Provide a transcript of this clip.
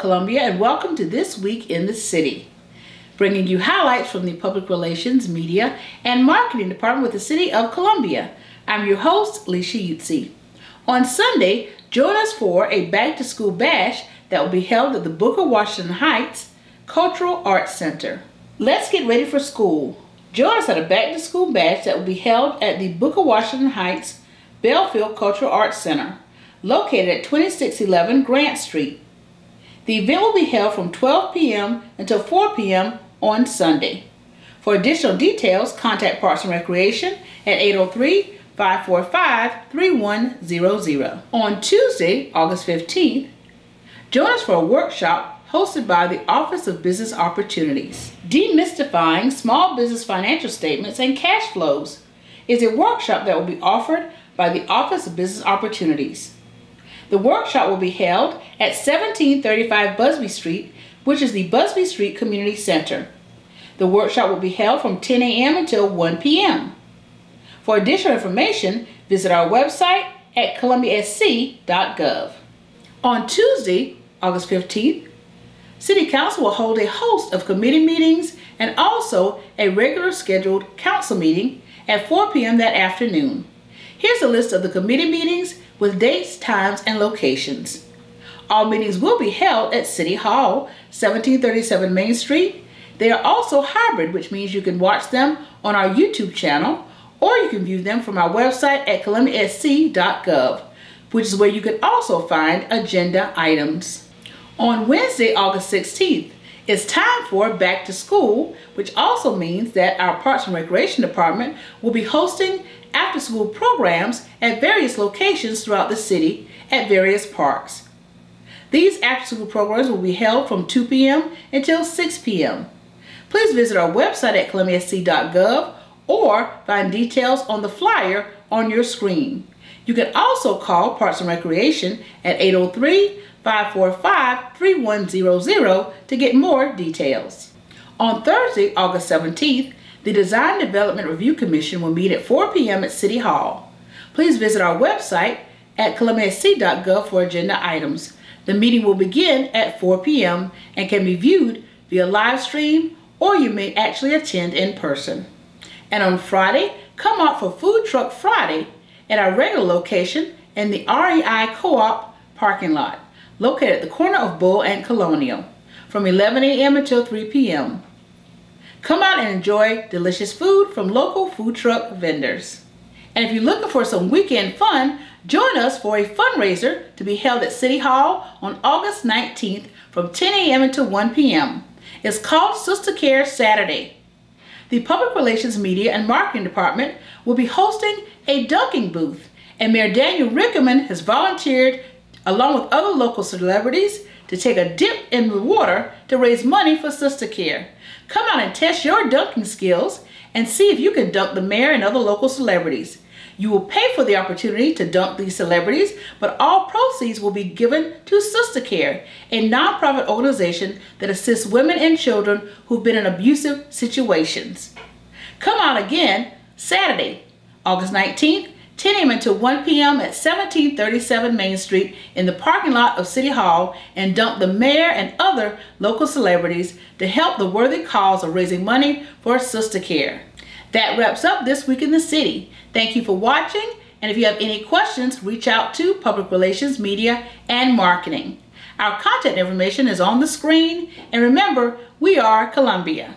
Columbia, and welcome to This Week in the City, bringing you highlights from the Public Relations, Media, and Marketing Department with the City of Columbia. I'm your host, Leisha Yutzi. On Sunday, join us for a back-to-school bash that will be held at the Booker Washington Heights Cultural Arts Center. Let's get ready for school. Join us at a back-to-school bash that will be held at the Booker Washington Heights Belleville Cultural Arts Center, located at 2611 Grant Street. The event will be held from 12 p.m. until 4 p.m. on Sunday. For additional details, contact Parks and Recreation at 803-545-3100. On Tuesday, August 15th, join us for a workshop hosted by the Office of Business Opportunities. Demystifying Small Business Financial Statements and Cash Flows is a workshop that will be offered by the Office of Business Opportunities. The workshop will be held at 1735 Busby Street, which is the Busby Street Community Center. The workshop will be held from 10 a.m. until 1 p.m. For additional information, visit our website at ColumbiaSC.gov. On Tuesday, August 15th, City Council will hold a host of committee meetings and also a regular scheduled council meeting at 4 p.m. that afternoon. Here's a list of the committee meetings with dates, times, and locations. All meetings will be held at City Hall, 1737 Main Street. They are also hybrid, which means you can watch them on our YouTube channel, or you can view them from our website at ColumbiaSC.gov, which is where you can also find agenda items. On Wednesday, August 16th, it's time for Back to School, which also means that our Parks and Recreation Department will be hosting after-school programs at various locations throughout the city at various parks. These after-school programs will be held from 2 p.m. until 6 p.m. Please visit our website at ColumbiaSC.gov or find details on the flyer on your screen. You can also call Parks and Recreation at 803-545-3100 to get more details. On Thursday, August 17th, the Design Development Review Commission will meet at 4 p.m. at City Hall. Please visit our website at ColumbiaSC.gov for agenda items. The meeting will begin at 4 p.m. and can be viewed via live stream, or you may actually attend in person. And on Friday, come out for Food Truck Friday at our regular location in the REI Co-op parking lot, located at the corner of Bull and Colonial, from 11 a.m. until 3 p.m. Come out and enjoy delicious food from local food truck vendors. And if you're looking for some weekend fun, join us for a fundraiser to be held at City Hall on August 19th from 10 a.m. until 1 p.m. It's called SisterCare Saturday. The Public Relations, Media, and Marketing Department will be hosting a dunking booth, and Mayor Daniel Rickerman has volunteered along with other local celebrities to take a dip in the water to raise money for SisterCare. Come out and test your dunking skills and see if you can dunk the mayor and other local celebrities. You will pay for the opportunity to dunk these celebrities, but all proceeds will be given to SisterCare, a nonprofit organization that assists women and children who've been in abusive situations. Come out again Saturday, August 19th, 10 a.m. until 1 p.m. at 1737 Main Street in the parking lot of City Hall, and dunk the mayor and other local celebrities to help the worthy cause of raising money for SisterCare. That wraps up This Week in the City. Thank you for watching, and if you have any questions, reach out to Public Relations, Media, and Marketing. Our contact information is on the screen, and remember, we are Columbia.